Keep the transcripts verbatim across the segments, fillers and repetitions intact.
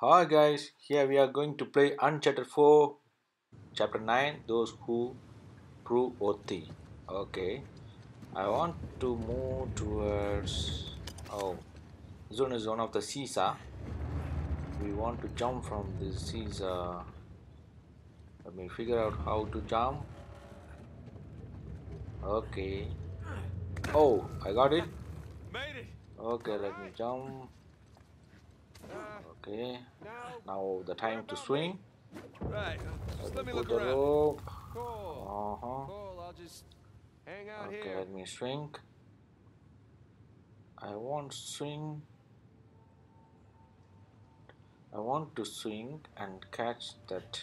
Hi guys, here we are going to play Uncharted four, Chapter nine, Those Who Prove Worthy. Okay, I want to move towards, oh, this one is one of the Caesar. We want to jump from this Caesar. Let me figure out how to jump. Okay, oh, I got it. Okay, let me jump. Okay, now the time to swing. Right, just let me look around. Rope. Cool. Uh huh. Cool. I'll just hang out okay, here. Let me shrink. I want swing. I want to swing and catch that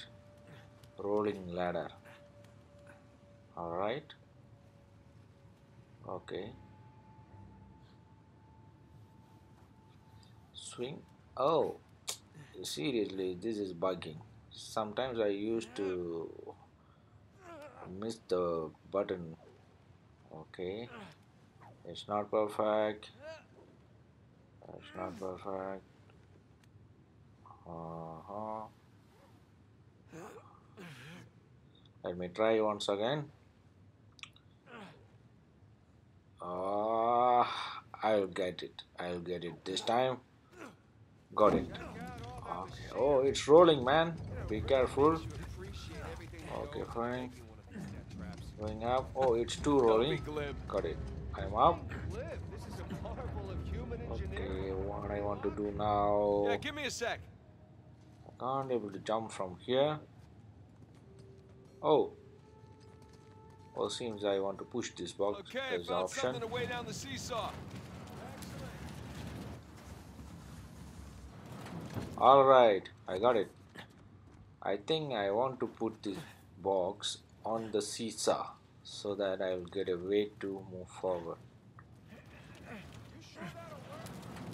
rolling ladder. All right. Okay. Swing. Oh, seriously, this is bugging. Sometimes I used to miss the button. Okay, it's not perfect. It's not perfect. Uh-huh. Let me try once again. Ah, uh, I'll get it. I'll get it this time. Got it. Okay. Oh, it's rolling, man. Be careful. Okay, fine. Going up. Oh, it's too rolling. Got it. I'm up. Okay, what I want to do now? Yeah, give me a sec. I can't able to jump from here. Oh. Well, seems I want to push this box. Okay, there's an option. Alright, I got it. I think I want to put this box on the seesaw so that I will get a way to move forward.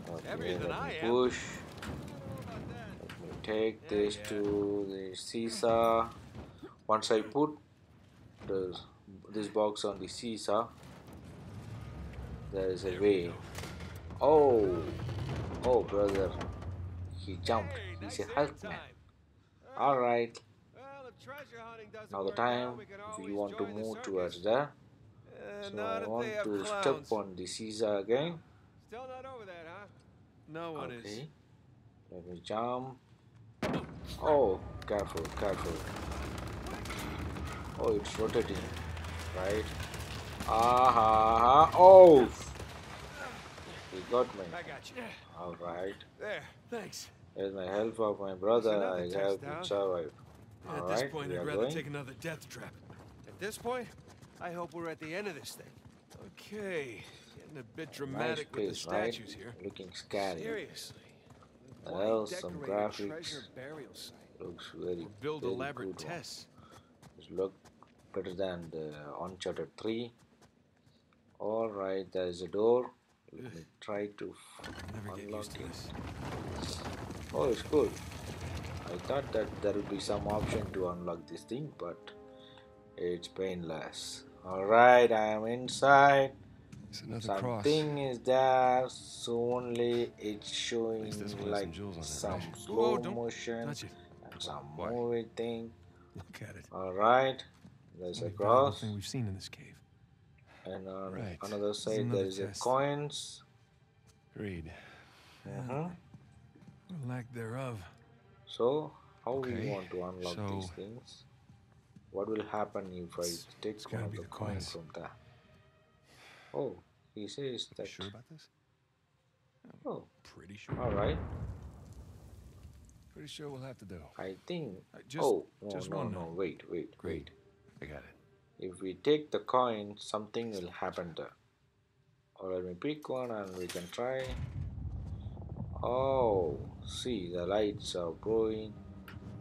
Okay, let me push. Let me take this to the seesaw. Once I put the, this box on the seesaw, there is a way. Oh, oh brother. He jumped. He's a health man. Alright. Now the time we want to move towards there. So I want to step on the Caesar again. Okay. Let me jump. Oh, careful, careful. Oh, it's rotating. Right. Aha. Oh! He got me. Alright. There. Thanks. With the help of my brother, I have to survive. At All this right, point, I'd rather going. take another death trap. At this point, I hope we're at the end of this thing. Okay, getting a bit dramatic nice with place, the statues right? here. Looking scary. Seriously. Well, some graphics looks very, build very elaborate good. Tests. This look better than the Uncharted three. All right, there is a door. Let me try to Never unlock to this. Oh, it's cool. I thought that there would be some option to unlock this thing, but it's painless. Alright, I am inside. Something cross. is there. So only it's showing like some it. slow Whoa, motion and some Why? movie thing. Look at it. Alright, there's a cross. Thing we've seen in this cave. And on right. another side, another there is a coins. Read. Uh-huh. Or lack thereof. So, how okay. we want to unlock so, these things? What will happen if I take one of the, the coins from there? Oh, he says that. Sure about this? Oh, pretty sure. All right. Pretty sure we'll have to do. I think. I just, oh, no, just no, no, wait, wait, wait. I got it. If we take the coin, something will happen there. Or let me pick one and we can try. Oh, see, the lights are glowing.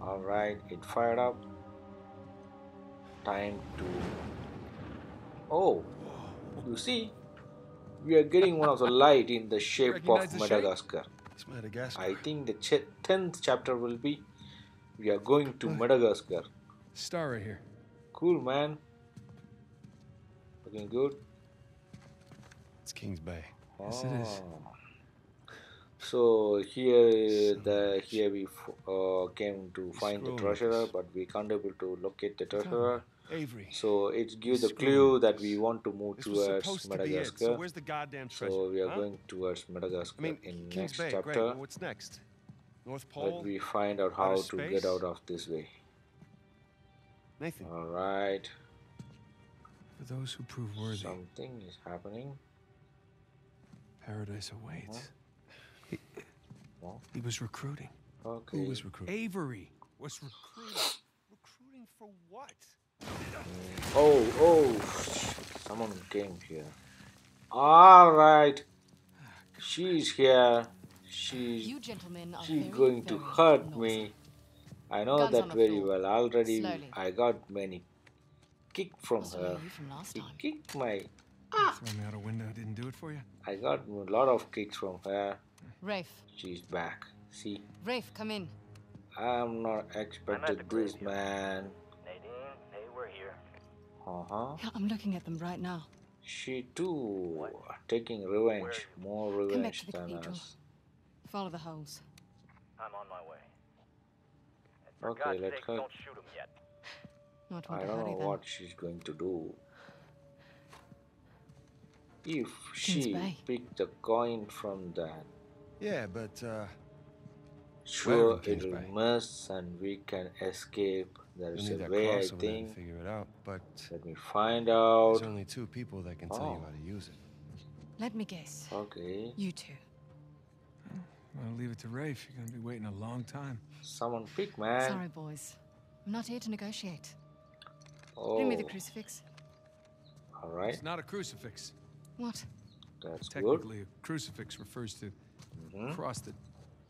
Alright, it fired up. Time to... Oh, you see? We are getting one of the light in the shape of Madagascar. It's Madagascar. I think the ch tenth chapter will be... We are going to Madagascar. Star right here. Cool, man. Looking good. It's King's Bay. Yes, oh. it is. So here the here we uh, came to find the treasurer, but we can't able to locate the treasurer. Avery. So it gives the clue that we want to move towards Madagascar. So we are going towards Madagascar in next chapter. What's next? North Pole. But we find out how to get out of this way. Nathan. All right. For those who prove worthy. Something is happening. Paradise awaits. Huh? He, he was recruiting. Okay. Who was recruiting? Avery was recruiting. Recruiting for what? Oh, oh. Someone came here. Alright. She's here. She's, she's going to hurt me. I know that very well. Already I got many kick from her. She kicked my... Ah. Throw me out a window. Didn't do it for you? I got a lot of kicks from her. Rafe. She's back. See? Rafe, come in. I'm not expected this, man. Nadine, they were here. Uh-huh. Yeah, I'm looking at them right now. She too. What? Taking revenge. More revenge come back to the than cathedral. Us. Follow the holes. I'm on my way. And okay, let's go. Don't shoot him yet. Not I don't know then. What she's going to do. If she picked the coin from that. Yeah, but uh sure it'll mess and we can escape. There is a way, I think. Figure it out, but let me find out. There's only two people that can oh. tell you how to use it. Let me guess. Okay. You two. I'm gonna leave it to Rafe. You're gonna be waiting a long time. Someone pick, man. Sorry, boys. I'm not here to negotiate. Oh. Bring me the crucifix. All right. It's not a crucifix. What? That's technically good. A crucifix refers to Mm-hmm. crossed it.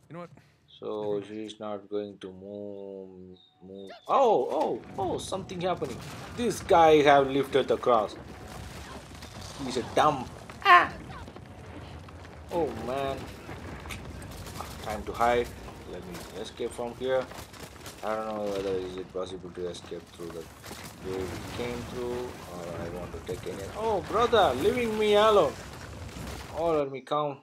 You know what? So she's not going to move. move. Oh, oh, oh! Something happening. This guy have lifted the cross. He's a dumb. Ah. Oh man! Time to hide. Let me escape from here. I don't know whether is it possible to escape through the door we came through, or I want to take any. Oh brother, leaving me alone! Oh, let me come.